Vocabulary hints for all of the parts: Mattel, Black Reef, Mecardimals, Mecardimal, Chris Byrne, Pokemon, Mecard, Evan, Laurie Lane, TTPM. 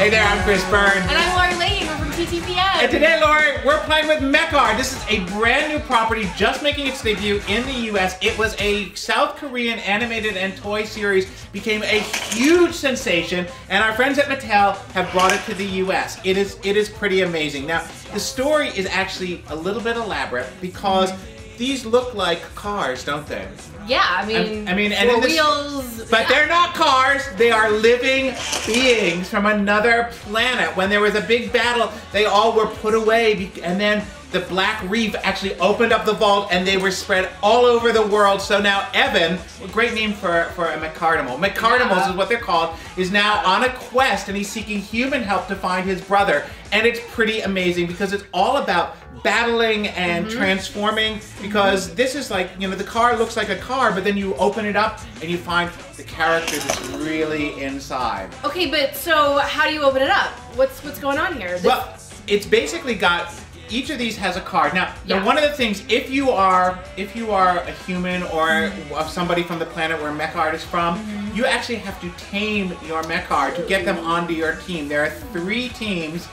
Hey there, I'm Chris Byrne. And I'm Laurie Lane, we're from TTPM. And today, Laurie, we're playing with Mecard. This is a brand new property just making its debut in the US. It was a South Korean animated and toy series, became a huge sensation, and our friends at Mattel have brought it to the US. It is pretty amazing. Now, the story is actually a little bit elaborate because these look like cars, don't they? Yeah, I mean, and in this, wheels. But yeah, they're not cars. They are living beings from another planet. When there was a big battle, they all were put away, and then the Black Reef actually opened up the vault, and they were spread all over the world. So now Evan, a great name for a Mecardimal. Mecardimals is what they're called. Is now on a quest, and he's seeking human help to find his brother. And it's pretty amazing because it's all about battling and transforming, because this is like, you know, the car looks like a car, but then you open it up and you find the character that's really inside. Okay, but so how do you open it up? What's going on here? Well, it's basically got, each of these has a card. Now, now one of the things, if you are a human or somebody from the planet where Mecard is from, you actually have to tame your Mecard to get them onto your team. There are three teams,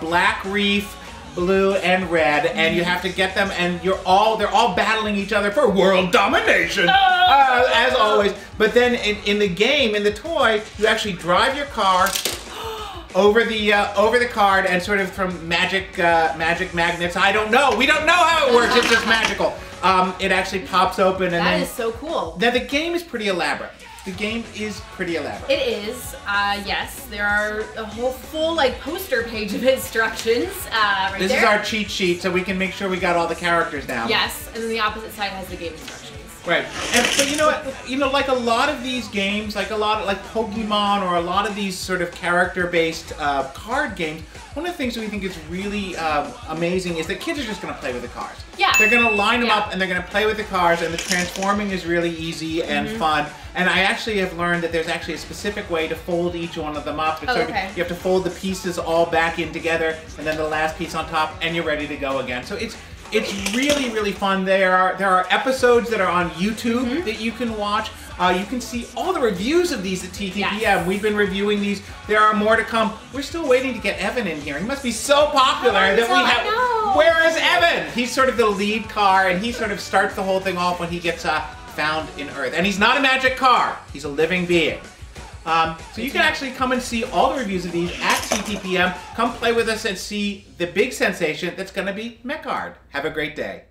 Black Reef, blue and red, and you have to get them, and they're all battling each other for world domination, as always. But then in the game, in the toy, you actually drive your car over the card, and sort of from magic magnets. I don't know. We don't know how it works. It's just magical. It actually pops open, and that is so cool. Now the game is pretty elaborate. The game is pretty elaborate. It is, yes. There are a whole full like poster page of instructions right there. This is our cheat sheet, so we can make sure we got all the characters down. Yes, and then the opposite side has the game instructions. Right, and so you know what? You know, like a lot of these games, like Pokemon or a lot of these sort of character-based card games. One of the things that we think is really amazing is that kids are just going to play with the cars. Yeah, they're going to line them up and they're going to play with the cars, and the transforming is really easy and fun. And I actually have learned that there's actually a specific way to fold each one of them up. So you have to fold the pieces all back in together, and then the last piece on top, and you're ready to go again. So it's really, really fun. There are episodes that are on YouTube that you can watch. You can see all the reviews of these at TTPM. Yes. We've been reviewing these. There are more to come. We're still waiting to get Evan in here. He must be so popular that we have... Where is Evan? He's sort of the lead car, and he sort of starts the whole thing off when he gets found in Earth. And he's not a magic car. He's a living being. So you can actually come and see all the reviews of these at TTPM. Come play with us and see the big sensation that's going to be Mecard. Have a great day.